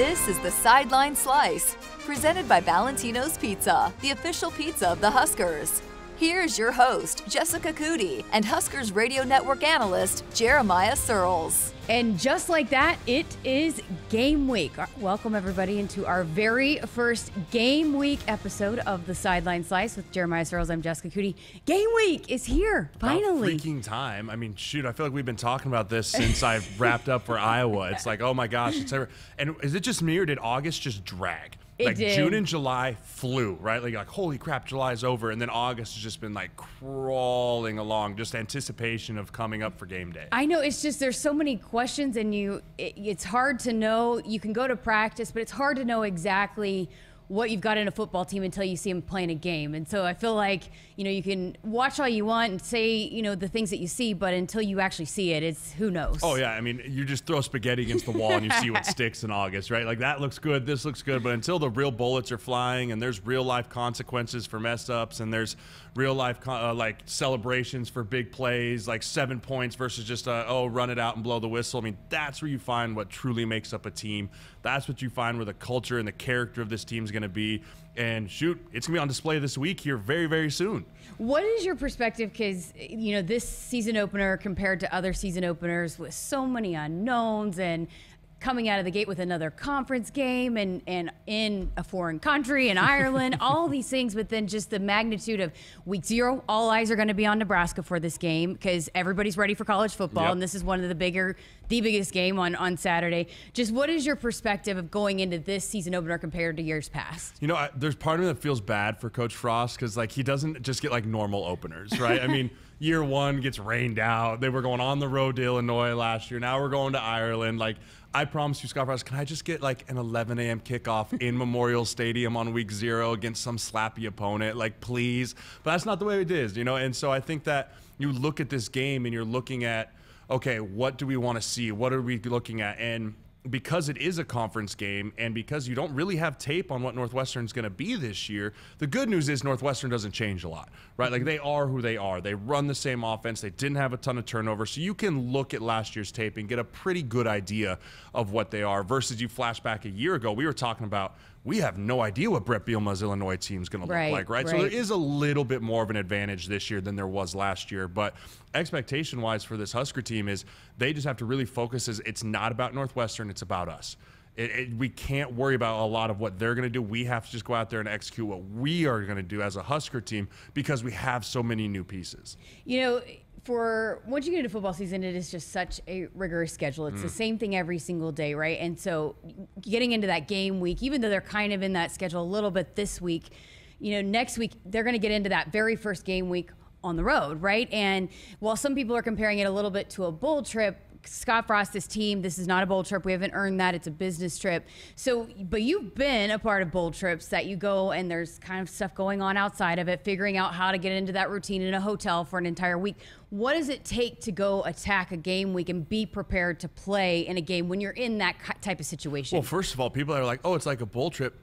This is the Sideline Slice, presented by Valentino's Pizza, the official pizza of the Huskers. Here's your host, Jessica Coody, and Huskers Radio Network analyst, Jeremiah Searles. And just like that, it is game week. Welcome, everybody, into our very first game week episode of the Sideline Slice with Jeremiah Searles. I'm Jessica Coody. Game week is here, finally. About freaking time. I mean, shoot, I feel like we've been talking about this since I wrapped up for Iowa. It's like, oh my gosh, it's ever. And is it just me or did August just drag? Like June and July flew, right? Like holy crap, July's over, and then August has just been like crawling along, just anticipation of coming up for game day. I know, it's just there's so many questions, and it's hard to know. You can go to practice, but it's hard to know exactly what you've got in a football team until you see them playing a game. And so I feel like, you know, you can watch all you want and say, you know, the things that you see, but until you actually see it, it's who knows. Oh yeah, I mean, you just throw spaghetti against the wall and you see what sticks in August, right? Like that looks good, this looks good, but until the real bullets are flying and there's real life consequences for mess ups and there's real life like celebrations for big plays, like 7 points versus just oh, run it out and blow the whistle. I mean, that's where you find what truly makes up a team. That's what you find where the culture and the character of this team is going to be, and shoot, it's gonna be on display this week here very soon. What is your perspective, because you know this season opener compared to other season openers with so many unknowns and coming out of the gate with another conference game and in a foreign country in Ireland, all these things, but then just the magnitude of week 0, all eyes are going to be on Nebraska for this game because everybody's ready for college football. Yep. And this is one of the biggest game on Saturday. Just what is your perspective of going into this season opener compared to years past? You know, there's part of me that feels bad for Coach Frost because like he doesn't just get like normal openers, right? I mean, year 1 gets rained out. They were going on the road to Illinois last year. Now we're going to Ireland. Like, I promise you, Scott Frost, can I just get like an 11 a.m. kickoff in Memorial Stadium on week 0 against some slappy opponent? Like, please. But that's not the way it is, you know? And so I think that you look at this game and you're looking at, okay, what do we want to see? What are we looking at? And because it is a conference game and because you don't really have tape on what Northwestern's going to be this year, the good news is Northwestern doesn't change a lot, right? Like, they are who they are. They run the same offense. They didn't have a ton of turnover. So you can look at last year's tape and get a pretty good idea of what they are versus you flash back a year ago. We were talking about, we have no idea what Brett Bielema's Illinois team's going to look like, right? So there is a little bit more of an advantage this year than there was last year. But expectation-wise for this Husker team is they just have to really focus. It's not about Northwestern, it's about us. We can't worry about a lot of what they're going to do. We have to just go out there and execute what we are going to do as a Husker team because we have so many new pieces. You know, for once you get into football season, it is just such a rigorous schedule. It's the same thing every single day, right? And so getting into that game week, even though they're kind of in that schedule a little bit this week, you know, next week they're going to get into that very first game week on the road, right? And while some people are comparing it a little bit to a bowl trip, Scott Frost, this team, this is not a bowl trip. We haven't earned that. It's a business trip. So, but you've been a part of bowl trips that you go and there's kind of stuff going on outside of it, figuring out how to get into that routine in a hotel for an entire week. What does it take to go attack a game week and be prepared to play in a game when you're in that type of situation? Well, first of all, people are like, oh, it's like a bowl trip.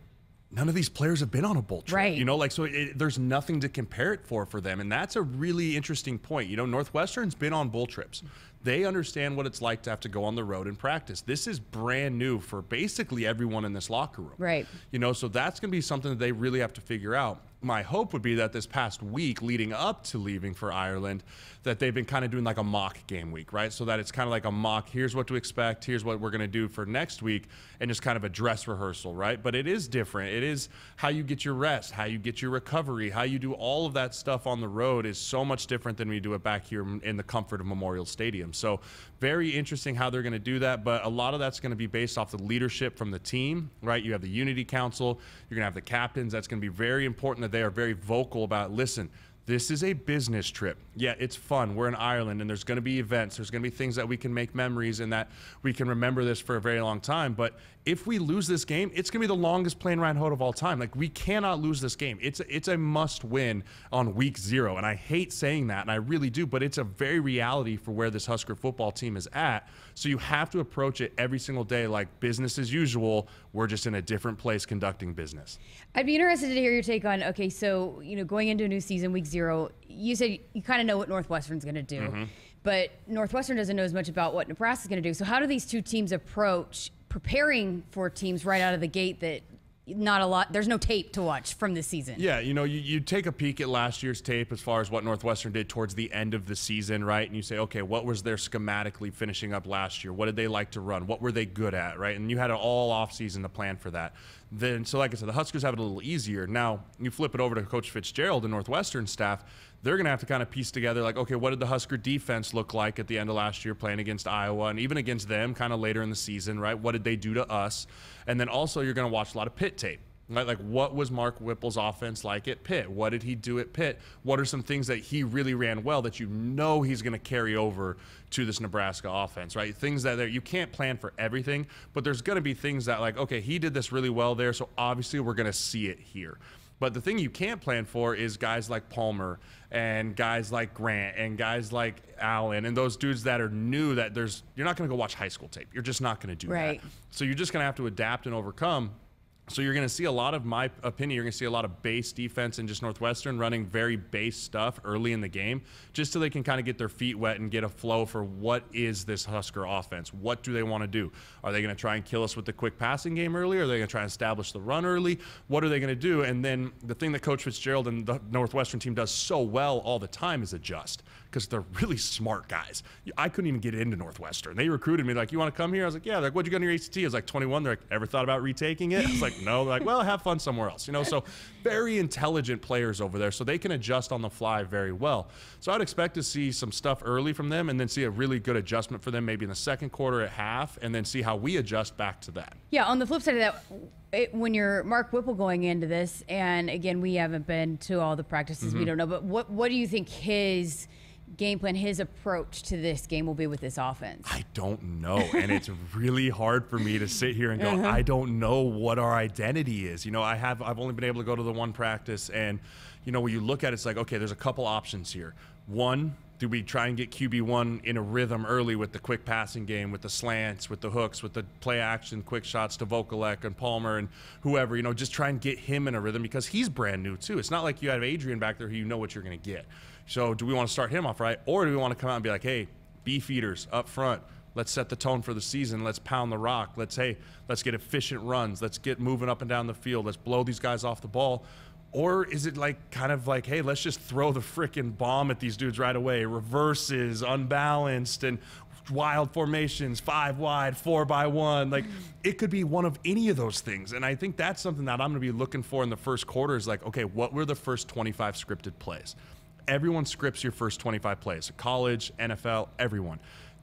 None of these players have been on a bowl trip, right? You know, like, so there's nothing to compare it for them. And that's a really interesting point. You know, Northwestern's been on bowl trips. They understand what it's like to have to go on the road and practice. This is brand new for basically everyone in this locker room, right? You know, so that's going to be something that they really have to figure out. My hope would be that this past week leading up to leaving for Ireland, that they've been kind of doing like a mock game week, right? So that it's kind of like a mock, here's what to expect, here's what we're going to do for next week, and just kind of a dress rehearsal, right? But it is different. It is how you get your rest, how you get your recovery, how you do all of that stuff on the road is so much different than we do it back here in the comfort of Memorial Stadium. So very interesting how they're going to do that, but a lot of that's going to be based off the leadership from the team, right? You have the unity council, you're going to have the captains. That's going to be very important that they are very vocal about, listen, this is a business trip. Yeah, it's fun. We're in Ireland and there's going to be events. There's going to be things that we can make memories and that we can remember this for a very long time. But if we lose this game, it's going to be the longest plane ride home of all time. Like, we cannot lose this game. It's a must win on week 0. And I hate saying that, and I really do, but it's a very reality for where this Husker football team is at. So you have to approach it every single day like business as usual. We're just in a different place conducting business. I'd be interested to hear your take on, okay, so, you know, going into a new season, week 0, you said you kind of know what Northwestern's going to do, but Northwestern doesn't know as much about what Nebraska's going to do. So how do these two teams approach preparing for teams right out of the gate that not a lot, there's no tape to watch from this season. Yeah, you know, you take a peek at last year's tape as far as what Northwestern did towards the end of the season, right? And you say, okay, what was their schematically finishing up last year? What did they like to run? What were they good at, right? And you had an all offseason to plan for that. Then, so like I said, the Huskers have it a little easier. Now, you flip it over to Coach Fitzgerald and Northwestern staff, they're going to have to kind of piece together, like, okay, what did the Husker defense look like at the end of last year playing against Iowa and even against them kind of later in the season, right? What did they do to us? And then also you're going to watch a lot of Pitt tape. Like, what was Mark Whipple's offense like at Pitt? What did he do at Pitt? What are some things that he really ran well that you know he's going to carry over to this Nebraska offense, right? Things that you can't plan for everything, but there's going to be things that, like, okay, he did this really well there, so obviously we're going to see it here. But the thing you can't plan for is guys like Palmer and guys like Grant and guys like Allen and those dudes that are new that you're not going to go watch high school tape. You're just not going to do right. that. So you're just going to have to adapt and overcome. So you're going to see a lot of, my opinion, you're going to see a lot of base defense and just Northwestern running very base stuff early in the game just so they can kind of get their feet wet and get a flow for what is this Husker offense? What do they want to do? Are they going to try and kill us with the quick passing game early? Are they going to try and establish the run early? What are they going to do? And then the thing that Coach Fitzgerald and the Northwestern team does so well all the time is adjust, because they're really smart guys. I couldn't even get into Northwestern. They recruited me, like, you want to come here? I was like, yeah. They're like, what'd you get on your ACT? I was like, 21. They're like, ever thought about retaking it? I was like, no. They're like, well, have fun somewhere else, you know. So very intelligent players over there, so they can adjust on the fly very well. So I'd expect to see some stuff early from them and then see a really good adjustment for them maybe in the second quarter at half, and then see how we adjust back to that. Yeah, on the flip side of that, when you're Mark Whipple going into this, and again, we haven't been to all the practices, we don't know, but what do you think his game plan, his approach to this game will be with this offense? I don't know, and it's really hard for me to sit here and go, I don't know what our identity is. You know, I've only been able to go to the one practice, and you know, when you look at it, it's like, okay, there's a couple options here. One, do we try and get QB1 in a rhythm early with the quick passing game, with the slants, with the hooks, with the play action, quick shots to Vokalek and Palmer and whoever, you know, just try and get him in a rhythm, because he's brand new too. It's not like you have Adrian back there who you know what you're going to get. So do we want to start him off right, or do we want to come out and be like, hey, beefeaters up front, let's set the tone for the season, let's pound the rock, let's get efficient runs, let's get moving up and down the field, let's blow these guys off the ball? Or is it like kind of like, hey, let's just throw the freaking bomb at these dudes right away, reverses, unbalanced, and wild formations, 5 wide, 4 by 1, like it could be one of any of those things. And I think that's something that I'm going to be looking for in the first quarter is like, okay, what were the first 25 scripted plays? Everyone scripts your first 25 plays, college, NFL, everyone.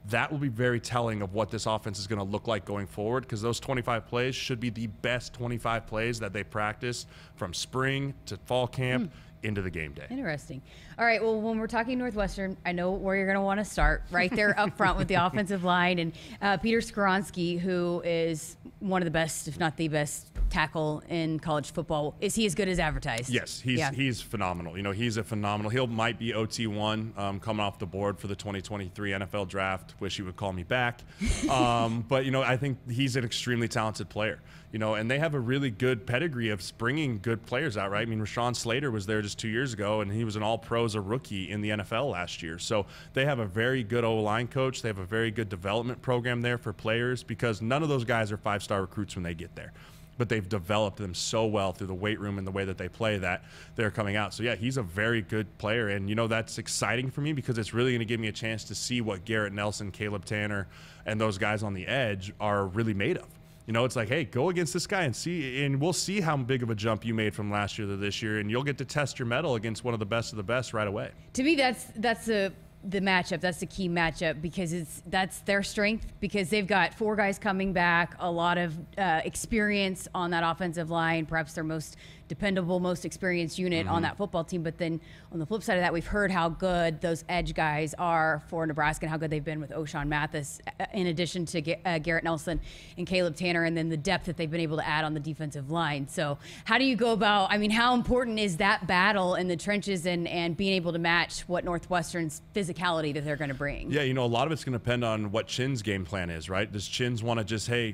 That will be very telling of what this offense is going to look like going forward, because those 25 plays should be the best 25 plays that they practice from spring to fall camp into the game day. Interesting. All right, well, when we're talking Northwestern, I know where you're going to want to start, right there up front with the offensive line. And Peter Skoronski, who is one of the best, if not the best, tackle in college football. Is he as good as advertised? Yes, he's phenomenal. You know, he's a phenomenal. He might be OT1 coming off the board for the 2023 NFL draft. Wish he would call me back. But, you know, I think he's an extremely talented player. You know, and they have a really good pedigree of bringing good players out, right? I mean, Rashawn Slater was there just 2 years ago, and he was an all-pro as a rookie in the NFL last year. So they have a very good O-line coach. They have a very good development program there for players, because none of those guys are five-star recruits when they get there. But they've developed them so well through the weight room and the way that they play that they're coming out. So, yeah, he's a very good player. And, you know, that's exciting for me, because it's really going to give me a chance to see what Garrett Nelson, Caleb Tanner, and those guys on the edge are really made of. You know, it's like, hey, go against this guy and see, and we'll see how big of a jump you made from last year to this year, and you'll get to test your mettle against one of the best right away. To me, that's the matchup. That's the key matchup, because that's their strength, because they've got 4 guys coming back, a lot of experience on that offensive line, perhaps their most dependable, most experienced unit on that football team. But then on the flip side of that, we've heard how good those edge guys are for Nebraska and how good they've been with Ochaun Mathis, in addition to Garrett Nelson and Caleb Tanner, and then the depth that they've been able to add on the defensive line. So how do you go about, I mean, how important is that battle in the trenches and being able to match what Northwestern's physicality that they're going to bring? Yeah, you know, a lot of it's going to depend on what Chin's game plan is, right? Does Chin's want to just, hey,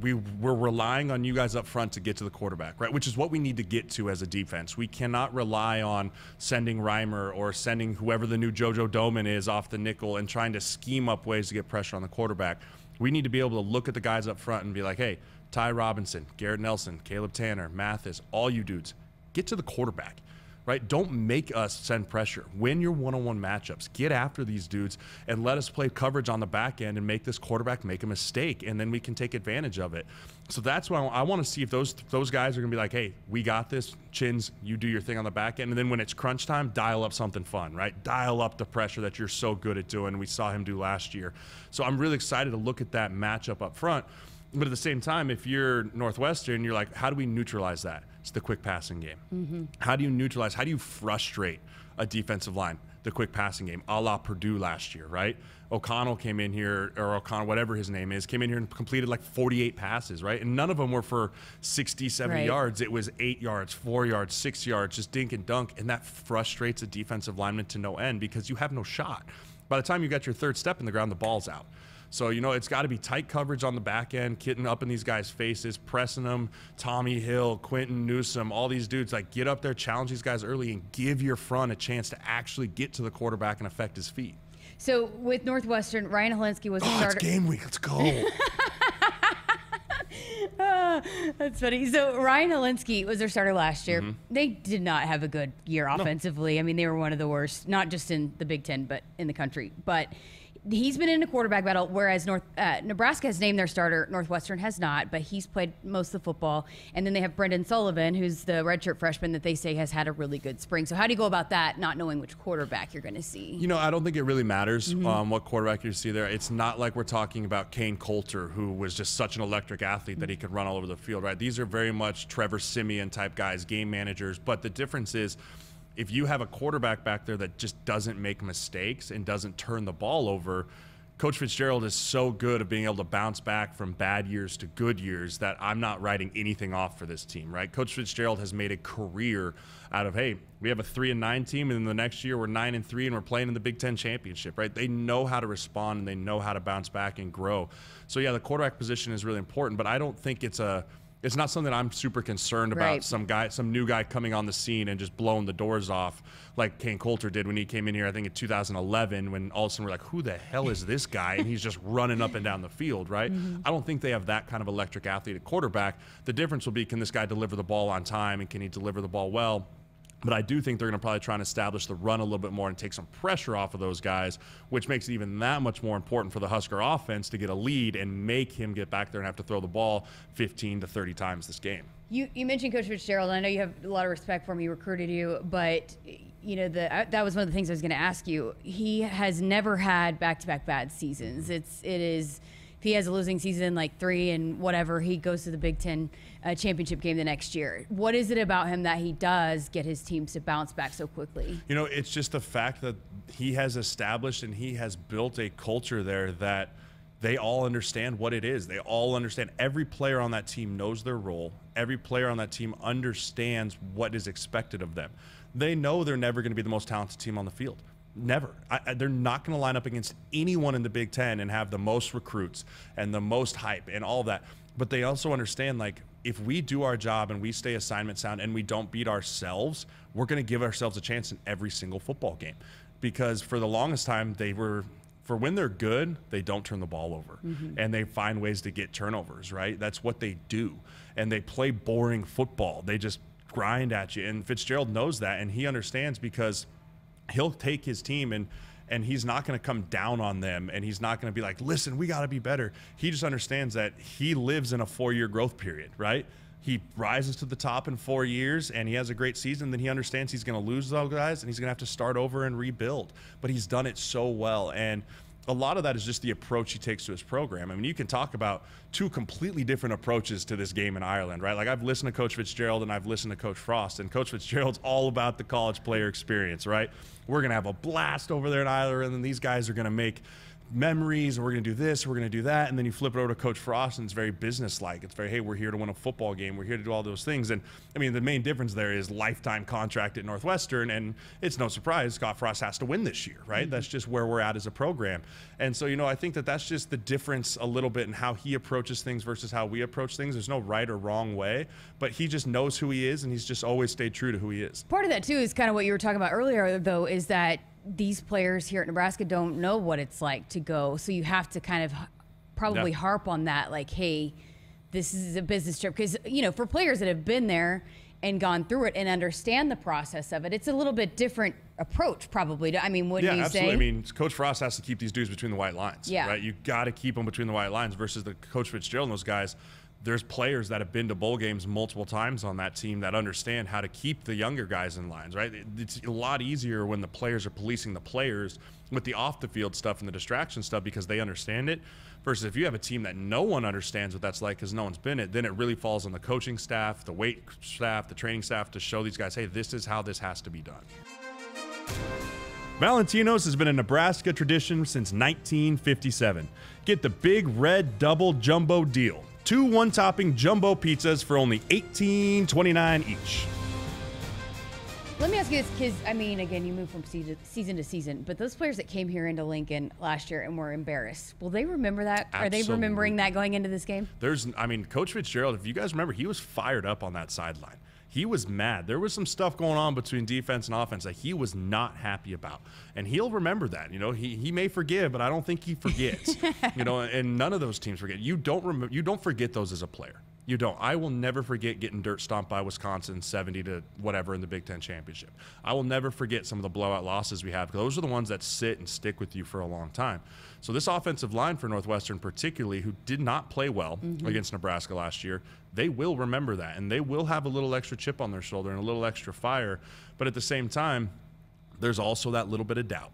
we're relying on you guys up front to get to the quarterback, right? Which is what we need to get to as a defense. We cannot rely on sending Reimer or sending whoever the new JoJo Doman is off the nickel and trying to scheme up ways to get pressure on the quarterback. We need to be able to look at the guys up front and be like, hey, Ty Robinson, Garrett Nelson, Caleb Tanner, Mathis, all you dudes, get to the quarterback, right? Don't make us send pressure. Win your one-on-one matchups. Get after these dudes and let us play coverage on the back end and make this quarterback make a mistake, and then we can take advantage of it. So that's why I want to see if those guys are going to be like, hey, we got this. Chins, you do your thing on the back end. And then when it's crunch time, dial up something fun, right? Dial up the pressure that you're so good at doing. We saw him do last year. So I'm really excited to look at that matchup up front. But at the same time, if you're Northwestern, you're like, how do we neutralize that? It's the quick passing game. Mm-hmm. How do you neutralize? How do you frustrate a defensive line? The quick passing game, a la Purdue last year, right? O'Connell came in here, or O'Connell, whatever his name is, came in here and completed like 48 passes, right? And none of them were for 60, 70 yards. It was 8 yards, 4 yards, 6 yards, just dink and dunk. And that frustrates a defensive lineman to no end because you have no shot. By the time you got your third step in the ground, the ball's out. So, you know, it's got to be tight coverage on the back end, getting up in these guys' faces, pressing them, Tommy Hill, Quentin Newsome, all these dudes, like, get up there, challenge these guys early, and give your front a chance to actually get to the quarterback and affect his feet. So, with Northwestern, Ryan Hilinski was the starter. It's game week. Let's go. That's funny. So, Ryan Hilinski was their starter last year. Mm-hmm. They did not have a good year offensively. No. I mean, they were one of the worst, not just in the Big Ten, but in the country. But he's been in a quarterback battle, whereas Nebraska has named their starter. Northwestern has not, but he's played most of the football. And then they have Brendan Sullivan, who's the redshirt freshman that they say has had a really good spring. So how do you go about that, not knowing which quarterback you're going to see? You know, I don't think it really matters what quarterback you see there. It's not like we're talking about Kain Colter, who was just such an electric athlete that he could run all over the field, right? These are very much Trevor Simeon-type guys, game managers. But the difference is, if you have a quarterback back there that just doesn't make mistakes and doesn't turn the ball over, Coach Fitzgerald is so good at being able to bounce back from bad years to good years that I'm not writing anything off for this team, right? Coach Fitzgerald has made a career out of, hey, we have a 3-9 team, and then the next year we're 9-3 and we're playing in the Big Ten championship, right? They know how to respond and they know how to bounce back and grow. So yeah, the quarterback position is really important, but I don't think it's a it's not something I'm super concerned about, some new guy coming on the scene and just blowing the doors off like Kain Colter did when he came in here, I think in 2011, when all of a sudden we're like, who the hell is this guy? And he's just running up and down the field, right? Mm-hmm. I don't think they have that kind of electric athlete at quarterback. The difference will be, can this guy deliver the ball on time and can he deliver the ball well? But I do think they're going to probably try and establish the run a little bit more and take some pressure off of those guys, which makes it even that much more important for the Husker offense to get a lead and make him get back there and have to throw the ball 15 to 30 times this game. You mentioned Coach Fitzgerald. I know you have a lot of respect for him. He recruited you, but you know, that was one of the things I was going to ask you. He has never had back-to-back bad seasons. It is. If he has a losing season, like 3 and whatever, he goes to the Big Ten championship game the next year. What is it about him that he does get his teams to bounce back so quickly? You know, it's just the fact that he has established and he has built a culture there that they all understand what it is. They all understand. Every player on that team knows their role. Every player on that team understands what is expected of them. They know they're never going to be the most talented team on the field. Never. They're not going to line up against anyone in the Big Ten and have the most recruits and the most hype and all that. But they also understand, like, if we do our job and we stay assignment sound and we don't beat ourselves, we're going to give ourselves a chance in every single football game. Because for the longest time, they were, for when they're good, they don't turn the ball over. Mm-hmm. And they find ways to get turnovers, right? That's what they do. And they play boring football. They just grind at you. And Fitzgerald knows that, and he understands, because he'll take his team and he's not going to come down on them, and he's not going to be like, listen, we got to be better. He just understands that he lives in a 4-year growth period, right? He rises to the top in 4 years and he has a great season, then he understands he's going to lose those guys and he's going to have to start over and rebuild. But he's done it so well, and a lot of that is just the approach he takes to his program. I mean, you can talk about two completely different approaches to this game in Ireland, right? Like, I've listened to Coach Fitzgerald and I've listened to Coach Frost, and Coach Fitzgerald's all about the college player experience, right? We're going to have a blast over there in Ireland, and these guys are going to make memories, and we're going to do this, we're going to do that. And then you flip it over to Coach Frost, and it's very businesslike. It's very, hey, we're here to win a football game, we're here to do all those things. And I mean, the main difference there is lifetime contract at Northwestern, and it's no surprise Scott Frost has to win this year, right? Mm-hmm. That's just where we're at as a program. And so, you know, I think that that's just the difference a little bit in how he approaches things versus how we approach things. There's no right or wrong way, but he just knows who he is, and he's just always stayed true to who he is. Part of that too is kind of what you were talking about earlier, though, is that these players here at Nebraska don't know what it's like to go, so you have to kind of probably harp on that, like, hey, this is a business trip. Because, you know, for players that have been there and gone through it and understand the process of it, it's a little bit different approach probably. I mean, what do you say? Yeah, absolutely. I mean, Coach Frost has to keep these dudes between the white lines, right? You got to keep them between the white lines versus the Coach Fitzgerald and those guys. There's players that have been to bowl games multiple times on that team that understand how to keep the younger guys in lines, right? It's a lot easier when the players are policing the players with the off the field stuff and the distraction stuff because they understand it, versus if you have a team that no one understands what that's like because no one's been it, then it really falls on the coaching staff, the weight staff, the training staff to show these guys, hey, this is how this has to be done. Valentino's has been a Nebraska tradition since 1957. Get the Big Red Double Jumbo Deal. 2 one-topping jumbo pizzas for only $18.29 each. Let me ask you this, because, I mean, again, you move from season to season, but those players that came here into Lincoln last year and were embarrassed, will they remember that? Absolutely. Are they remembering that going into this game? There's, I mean, Coach Fitzgerald, if you guys remember, he was fired up on that sideline. He was mad. There was some stuff going on between defense and offense that he was not happy about. And he'll remember that. You know, he may forgive, but I don't think he forgets. You know, and none of those teams forget. You don't forget those as a player. You don't. I will never forget getting dirt stomped by Wisconsin 70 to whatever in the Big Ten championship. I will never forget some of the blowout losses we have, because those are the ones that sit and stick with you for a long time. So this offensive line for Northwestern particularly, who did not play well against Nebraska last year, they will remember that, and they will have a little extra chip on their shoulder and a little extra fire. But at the same time, there's also that little bit of doubt.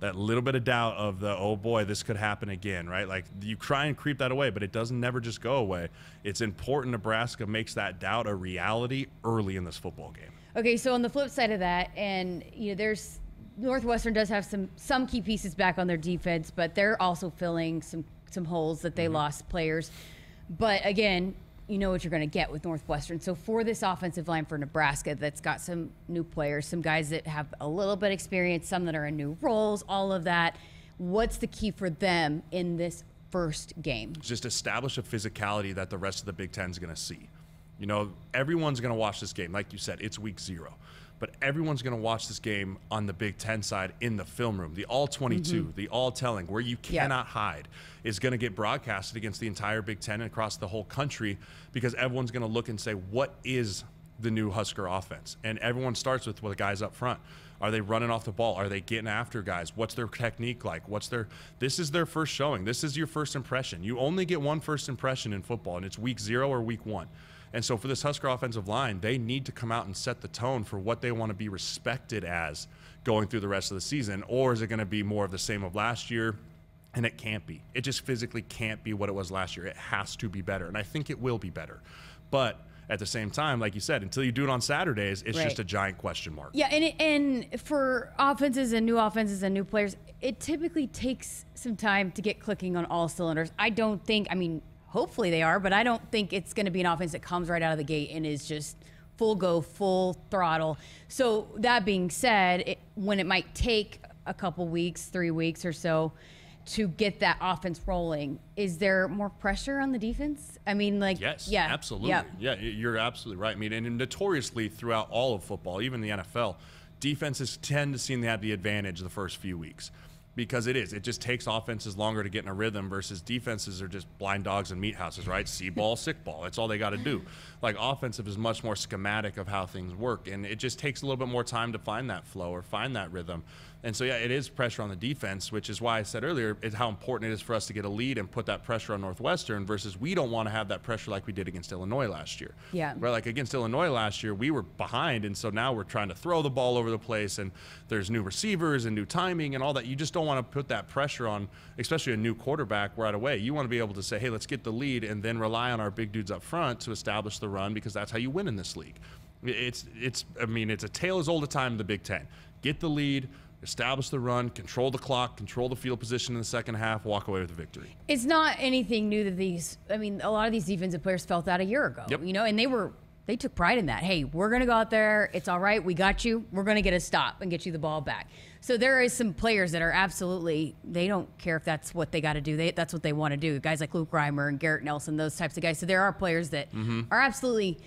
That little bit of doubt of the, oh boy, this could happen again, right? Like, you try and creep that away, but it doesn't never just go away. It's important Nebraska makes that doubt a reality early in this football game. Okay, so on the flip side of that, and you know, there's Northwestern does have some key pieces back on their defense, but they're also filling some holes that they lost players. But again, you know what you're going to get with Northwestern. So for this offensive line for Nebraska, that's got some new players, some guys that have a little bit of experience, some that are in new roles, all of that, what's the key for them in this first game? Just establish a physicality that the rest of the Big Ten is going to see. You know, everyone's going to watch this game. Like you said, it's week 0. But everyone's going to watch this game on the Big Ten side in the film room. The all-22, the all-telling, where you cannot hide, is going to get broadcasted against the entire Big Ten and across the whole country, because everyone's going to look and say, what is the new Husker offense? And everyone starts with, well, the guys up front. Are they running off the ball? Are they getting after guys? What's their technique like? What's their, this is their first showing. This is your first impression. You only get one first impression in football, and it's week 0 or week 1. And so for this Husker offensive line, they need to come out and set the tone for what they want to be respected as going through the rest of the season. Or is it going to be more of the same of last year? And it can't be. It just physically can't be what it was last year. It has to be better. And I think it will be better. But at the same time, like you said, until you do it on Saturdays, it's just a giant question mark. Yeah, and for offenses and new players, it typically takes some time to get clicking on all cylinders. I don't think, I mean, hopefully they are, but I don't think it's going to be an offense that comes right out of the gate and is just full go, full throttle. So that being said, when it might take a couple weeks, 3 weeks or so, to get that offense rolling, is there more pressure on the defense? I mean, like, yes, absolutely. Yeah, you're absolutely right. I mean, and notoriously throughout all of football, even the NFL, defenses tend to seem to have the advantage the first few weeks. Because it just takes offenses longer to get in a rhythm, versus defenses are just blind dogs and meat houses, right? See ball, sick ball. That's all they got to do. Like, offensive is much more schematic of how things work, and it just takes a little bit more time to find that flow or find that rhythm. And so, yeah, it is pressure on the defense, which is why I said earlier is how important it is for us to get a lead and put that pressure on Northwestern, versus we don't want to have that pressure like we did against Illinois last year. Yeah. Right, like against Illinois last year, we were behind, and so now we're trying to throw the ball over the place, and there's new receivers and new timing and all that. You just don't want to put that pressure on, especially a new quarterback, right away. You want to be able to say, hey, let's get the lead and then rely on our big dudes up front to establish the run, because that's how you win in this league. I mean, it's a tale as old as time in the Big Ten. Get the lead, establish the run, control the clock, control the field position in the second half, walk away with the victory. It's not anything new to these. I mean, a lot of these defensive players felt that a year ago, you know, and they took pride in that. Hey, we're going to go out there. It's all right. We got you. We're going to get a stop and get you the ball back. So there is some players that are absolutely, they don't care if that's what they got to do. That's what they want to do. Guys like Luke Reimer and Garrett Nelson, those types of guys. So there are players that are absolutely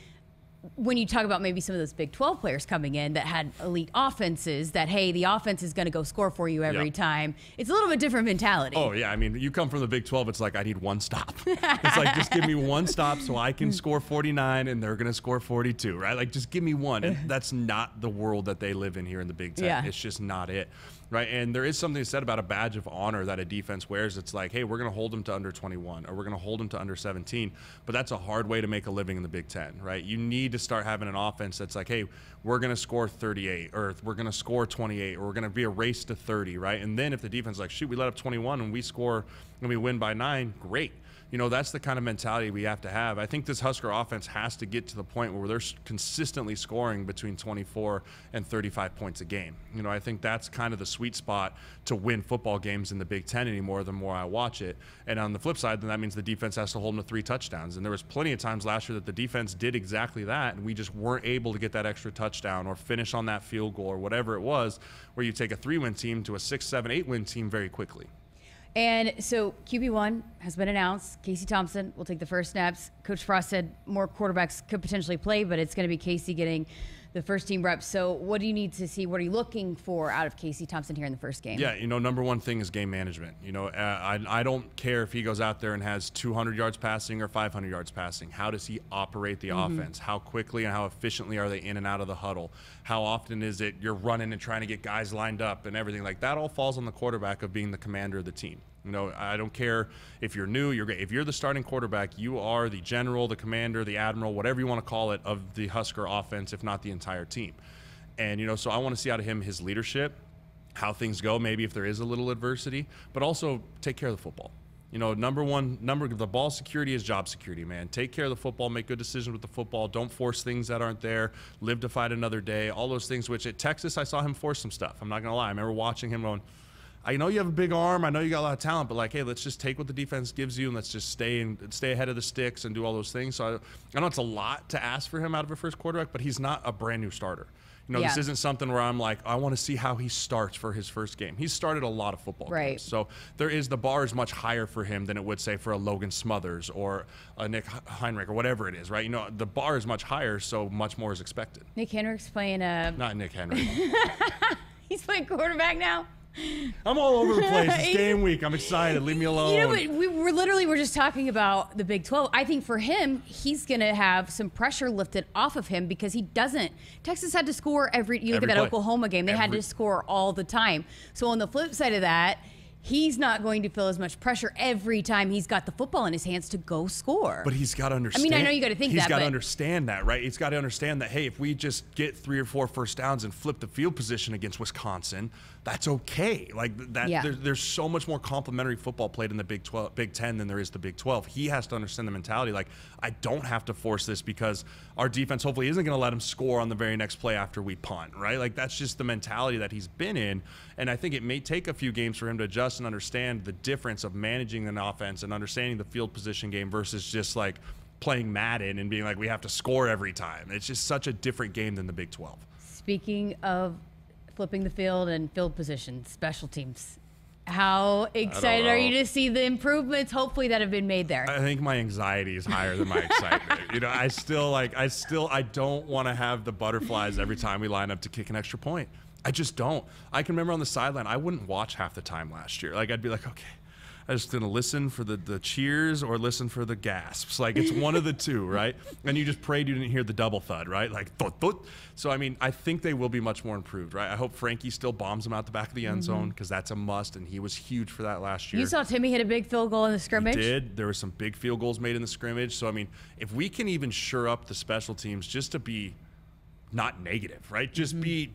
when you talk about maybe some of those Big 12 players coming in that had elite offenses, that, hey, the offense is going to go score for you every time, it's a little bit different mentality. Oh, yeah. I mean, you come from the Big 12, it's like, I need one stop. It's like, just give me one stop so I can score 49 and they're going to score 42, right? Like, just give me one. And that's not the world that they live in here in the Big 10. Yeah. It's just not it. Right, and there is something said about a badge of honor that a defense wears. It's like, hey, we're going to hold them to under 21 or we're going to hold them to under 17, but that's a hard way to make a living in the Big Ten, right? You need to start having an offense that's like, hey, we're going to score 38 or we're going to score 28 or we're going to be a race to 30, right? And then if the defense is like, shoot, we let up 21 and we score and we win by 9, great. You know, that's the kind of mentality we have to have. I think this Husker offense has to get to the point where they're consistently scoring between 24 and 35 points a game. You know, I think that's kind of the sweet spot to win football games in the Big Ten anymore the more I watch it. And on the flip side, then that means the defense has to hold them to 3 touchdowns. And there was plenty of times last year that the defense did exactly that, and we just weren't able to get that extra touchdown or finish on that field goal or whatever it was, where you take a 3-win team to a 6, 7, 8-win team very quickly. And so QB1 has been announced. Casey Thompson will take the first snaps. Coach Frost said more quarterbacks could potentially play, but it's going to be Casey getting the first team reps. So what do you need to see? What are you looking for out of Casey Thompson here in the first game? Yeah, you know, number one thing is game management. You know, I don't care if he goes out there and has 200 yards passing or 500 yards passing. How does he operate the offense? How quickly and how efficiently are they in and out of the huddle? How often is it you're running and trying to get guys lined up and everything? Like, that all falls on the quarterback of being the commander of the team. You know, I don't care if you're new, if you're the starting quarterback, you are the general, the commander, the admiral, whatever you want to call it, of the Husker offense, if not the entire team. And, you know, so I want to see out of him his leadership, how things go, maybe if there is a little adversity, but also take care of the football. You know, number one, the ball security is job security, man. Take care of the football, make good decisions with the football, don't force things that aren't there, live to fight another day, all those things, which at Texas, I saw him force some stuff. I'm not going to lie. I remember watching him going, I know you have a big arm, I know you got a lot of talent, but like, hey, let's just take what the defense gives you and let's just stay ahead of the sticks and do all those things. So I know it's a lot to ask for him out of a first quarterback, but he's not a brand new starter. You know, this isn't something where I'm like, I want to see how he starts for his first game. He's started a lot of football games. So the bar is much higher for him than it would, say, for a Logan Smothers or a Nick Heinrich or whatever it is, right? You know, the bar is much higher, so much more is expected. Nick Heinrich's playing a... Not Nick Heinrich. He's playing quarterback now? I'm all over the place. It's game week. I'm excited. Leave me alone. You know, but we're just talking about the Big 12. I think for him, he's going to have some pressure lifted off of him because he doesn't. Texas had to score every play. Oklahoma game. They had to score all the time. So on the flip side of that, he's not going to feel as much pressure every time he's got the football in his hands to go score. But he's got to understand. I mean, I know you got to think that. He's got to understand that, right? He's got to understand that, hey, if we just get 3 or 4 first downs and flip the field position against Wisconsin, that's okay. Like, that, there's so much more complimentary football played in the Big 10 than there is the Big 12. He has to understand the mentality. Like, I don't have to force this because our defense hopefully isn't going to let him score on the very next play after we punt, right? Like, that's just the mentality that he's been in. And I think it may take a few games for him to adjust and understand the difference of managing an offense and understanding the field position game versus just like playing Madden and being like, we have to score every time. It's just such a different game than the Big 12. Speaking of flipping the field and field position, special teams, how excited are you to see the improvements hopefully that have been made there? I think my anxiety is higher than my excitement. You know, I don't want to have the butterflies every time we line up to kick an extra point. I just don't. I can remember on the sideline, I wouldn't watch half the time last year. Like, I'd be like, okay, I'm just gonna listen for the cheers or listen for the gasps. Like, it's one of the two, right? And you just prayed you didn't hear the double thud, right? Like, thud, thud. So, I mean, I think they will be much more improved, right? I hope Frankie still bombs him out the back of the end zone, because that's a must, and he was huge for that last year. You saw Timmy hit a big field goal in the scrimmage? He did. There were some big field goals made in the scrimmage. So, I mean, if we can even shore up the special teams just to be not negative, right? Just be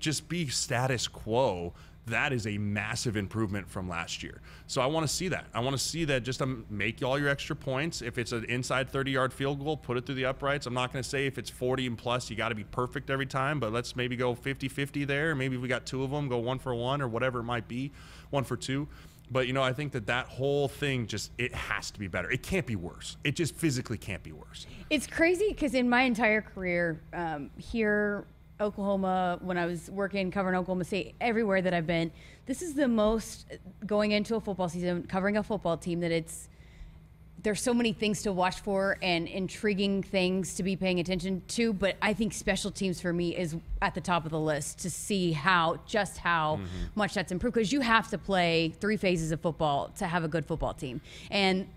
status quo. That is a massive improvement from last year. So I want to see that. I want to see that. Just make all your extra points. If it's an inside 30-yard field goal, put it through the uprights. I'm not going to say if it's 40 and plus, you got to be perfect every time, but let's maybe go 50-50 there. Maybe if we got 2 of them, go 1 for 1 or whatever it might be, 1 for 2. But, you know, I think that whole thing it has to be better. It can't be worse. It just physically can't be worse. It's crazy because in my entire career here, Oklahoma, when I was working, covering Oklahoma State, everywhere that I've been, this is the most, going into a football season, covering a football team, that it's there's so many things to watch for and intriguing things to be paying attention to, but I think special teams for me is at the top of the list to see how much that's improved, because you have to play three phases of football to have a good football team. And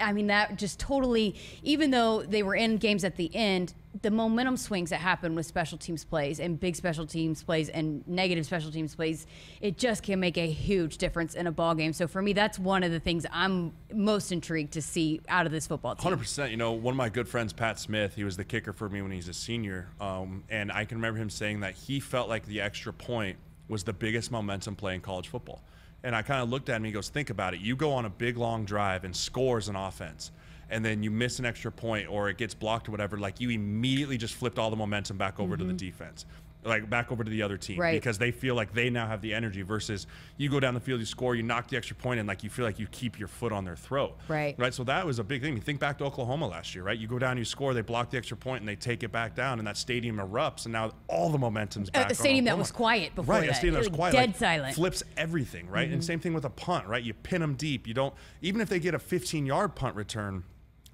I mean, that just totally, even though they were in games at the end, the momentum swings that happen with special teams plays and big special teams plays and negative special teams plays, it just can make a huge difference in a ball game. So for me, that's one of the things I'm most intrigued to see out of this football team. 100%. You know, one of my good friends, Pat Smith, he was the kicker for me when he's a senior. And I can remember him saying that he felt like the extra point was the biggest momentum play in college football. And I kind of looked at him, he goes, think about it. You go on a big, long drive and score as an offense, and then you miss an extra point or it gets blocked or whatever, like you immediately just flipped all the momentum back over to the defense, like back over to the other team, because they feel like they now have the energy, versus you go down the field, you score, you knock the extra point, and like you feel like you keep your foot on their throat. Right. So that was a big thing. You think back to Oklahoma last year, right? You go down, you score, they block the extra point, and they take it back down, and that stadium erupts, and now all the momentum's back. A stadium that was quiet before that. Right, a stadium that was quiet. Dead silent. Flips everything, right? And same thing with a punt, right? You pin them deep. You don't, even if they get a 15-yard punt return,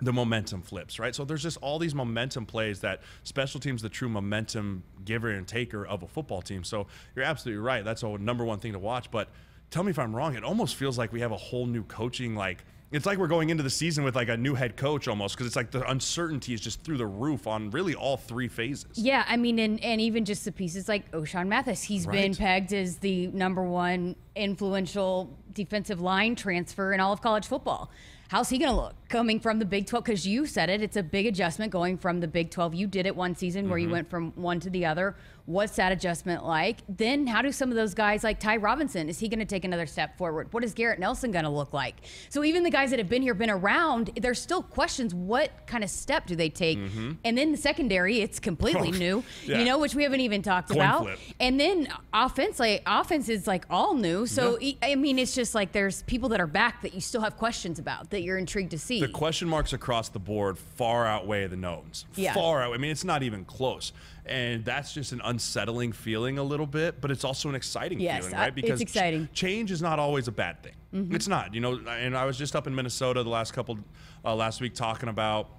the momentum flips, right? So there's just all these momentum plays that special teams, the true momentum giver and taker of a football team. So you're absolutely right. That's a number one thing to watch. But tell me if I'm wrong, it almost feels like we have a whole new coaching, like it's like we're going into the season with like a new head coach almost, because it's like the uncertainty is just through the roof on really all three phases. Yeah, I mean, and even just the pieces like Ochaun Mathis, he's been pegged as the #1 influential defensive line transfer in all of college football. How's he going to look coming from the Big 12? Because you said it, it's a big adjustment going from the Big 12. You did it one season where you went from one to the other. What's that adjustment like? Then how do some of those guys like Ty Robinson, is he going to take another step forward? What is Garrett Nelson going to look like? So even the guys that have been here, been around, there's still questions. What kind of step do they take? And then the secondary, it's completely new, you know, which we haven't even talked about. Flip. And then offense, like, offense is like all new. So, I mean, it's just like there's people that are back that you still have questions about, that you're intrigued to see. The question marks across the board far outweigh the knowns. Far out. I mean, it's not even close. And that's just an unsettling feeling a little bit, but it's also an exciting feeling, right? Because it's exciting. Change is not always a bad thing. It's not, you know. And I was just up in Minnesota the last couple, last week, talking about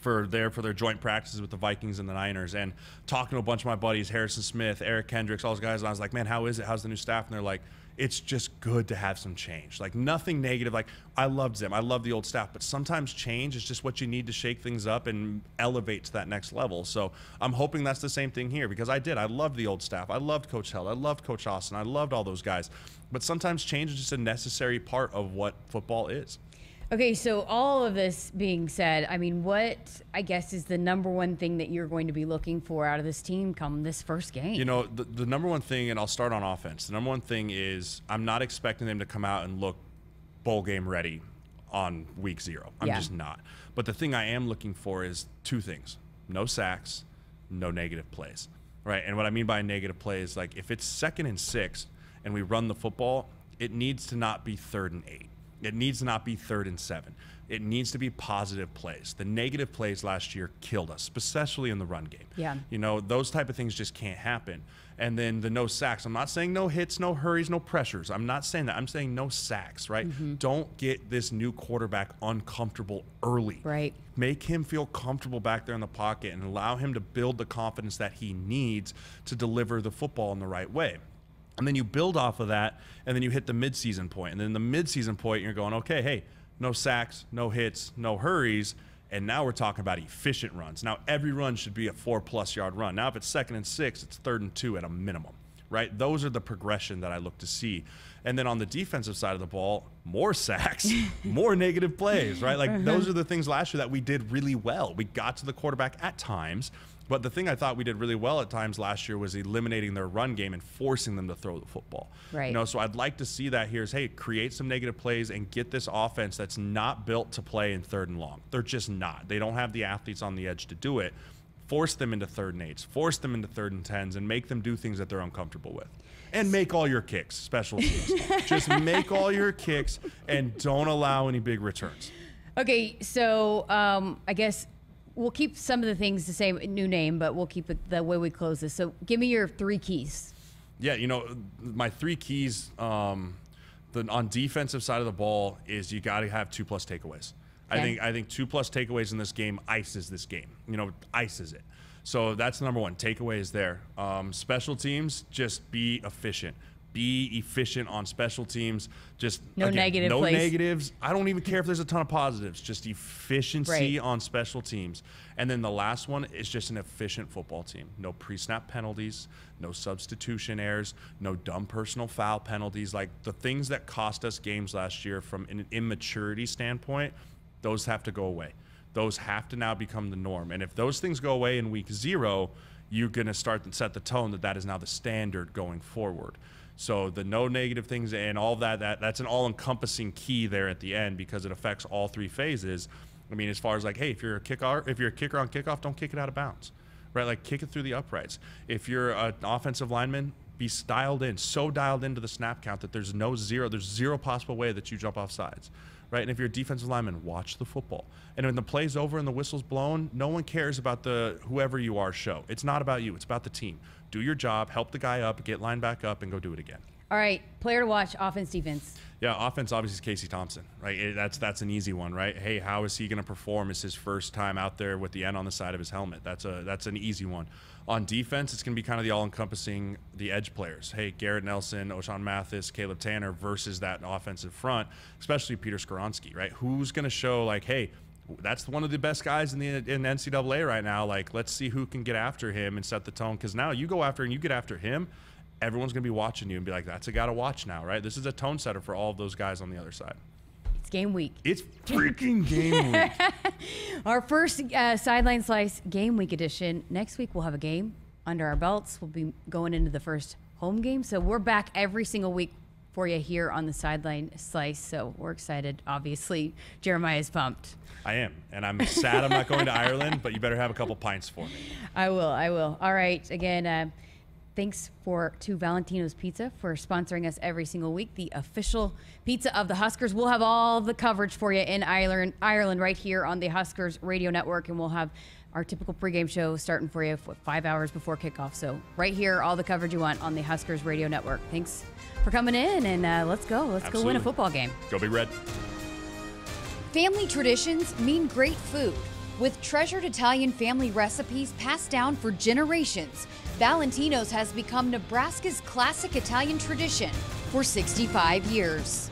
for their joint practices with the Vikings and the Niners, and talking to a bunch of my buddies, Harrison Smith, Eric Kendricks, all those guys. And I was like, man, how is it? How's the new staff? And they're like, it's just good to have some change. Like, nothing negative. Like, I loved them. I love the old staff. But sometimes change is just what you need to shake things up and elevate to that next level. So I'm hoping that's the same thing here, because I did. I loved the old staff. I loved Coach Held. I loved Coach Austin. I loved all those guys. But sometimes change is just a necessary part of what football is. Okay, so all of this being said, I mean, what, I guess, is the #1 thing that you're going to be looking for out of this team come this first game? You know, the #1 thing, and I'll start on offense, the #1 thing is I'm not expecting them to come out and look bowl game ready on week 0. I'm just not. But the thing I am looking for is two things: no sacks, no negative plays, right? And what I mean by a negative play is, like, if it's 2nd and 6 and we run the football, it needs to not be 3rd and 8. It needs to not be 3rd and 7. It needs to be positive plays. The negative plays last year killed us, especially in the run game. Yeah. You know, those type of things just can't happen. And then the no sacks. I'm not saying no hits, no hurries, no pressures. I'm not saying that. I'm saying no sacks, right? Don't get this new quarterback uncomfortable early. Right. Make him feel comfortable back there in the pocket and allow him to build the confidence that he needs to deliver the football in the right way. And then you build off of that, and then you hit the midseason point. And then the midseason point, you're going, okay, hey, no sacks, no hits, no hurries. And now we're talking about efficient runs. Now, every run should be a 4+ yard run. Now, if it's 2nd and 6, it's 3rd and 2 at a minimum, right? Those are the progression that I look to see. And then on the defensive side of the ball, more sacks, more negative plays, right? Like, those are the things last year that we did really well. We got to the quarterback at times. But the thing I thought we did really well at times last year was eliminating their run game and forcing them to throw the football. Right. You know, so I'd like to see that here is, hey, create some negative plays and get this offense that's not built to play in 3rd and long. They're just not. They don't have the athletes on the edge to do it. Force them into 3rd and 8s, force them into 3rd and 10s, and make them do things that they're uncomfortable with. And make all your kicks, special teams. Just make all your kicks and don't allow any big returns. Okay, so I guess we'll keep some of the things the same, new name, but we'll keep it the way we close this. So give me your 3 keys. Yeah, you know, my 3 keys on defensive side of the ball is you got to have 2+ takeaways. Okay. I think 2+ takeaways in this game ices this game. You know, ices it. So that's number one, takeaways there. Special teams, just be efficient. Be efficient on special teams. Just no negatives. I don't even care if there's a ton of positives. Just efficiency on special teams. And then the last one is just an efficient football team. No pre-snap penalties, no substitution errors, no dumb personal foul penalties. Like the things that cost us games last year from an immaturity standpoint, those have to go away. Those have to now become the norm. And if those things go away in week 0, you're going to start and set the tone that that is now the standard going forward. So the no negative things and all that's an all-encompassing key there at the end, because it affects all three phases. I mean, as far as like, hey, if you're a kicker on kickoff, don't kick it out of bounds, right? Like, kick it through the uprights. If you're an offensive lineman, be dialed in, so dialed into the snap count that there's zero possible way that you jump off sides, right? And if you're a defensive lineman, watch the football. And when the play's over and the whistle's blown, no one cares about the whoever you are show. It's not about you, it's about the team. Do your job, help the guy up, get lined back up, and go do it again. All right, player to watch, offense, defense. Yeah, offense obviously is Casey Thompson, right? That's an easy one, right? Hey, how is he going to perform? It's his first time out there with the N on the side of his helmet. That's an easy one. On defense, it's going to be kind of the all-encompassing, the edge players. Hey, Garrett Nelson, Ochaun Mathis, Caleb Tanner versus that offensive front, especially Peter Skoronski, right? Who's going to show like, hey, that's one of the best guys in NCAA right now. Like, let's see who can get after him and set the tone. Because now you go after and you get after him, everyone's going to be watching you and be like, that's a guy to watch now, right? This is a tone setter for all of those guys on the other side. It's game week. It's freaking game week. Our first Sideline Slice game week edition. Next week we'll have a game under our belts. We'll be going into the first home game. So we're back every single week for you here on the Sideline Slice. So we're excited, obviously. Jeremiah's pumped. I am, and I'm sad I'm not going to Ireland, but you better have a couple pints for me. I will. All right, again, thanks to Valentino's Pizza for sponsoring us every single week, the official pizza of the Huskers. We'll have all the coverage for you in Ireland right here on the Huskers Radio Network, and we'll have our typical pregame show starting for you 5 hours before kickoff. So right here, all the coverage you want on the Huskers Radio Network. Thanks for coming in, and let's go. Let's Absolutely. Go win a football game. Go Big Red. Family traditions mean great food. With treasured Italian family recipes passed down for generations, Valentino's has become Nebraska's classic Italian tradition for 65 years.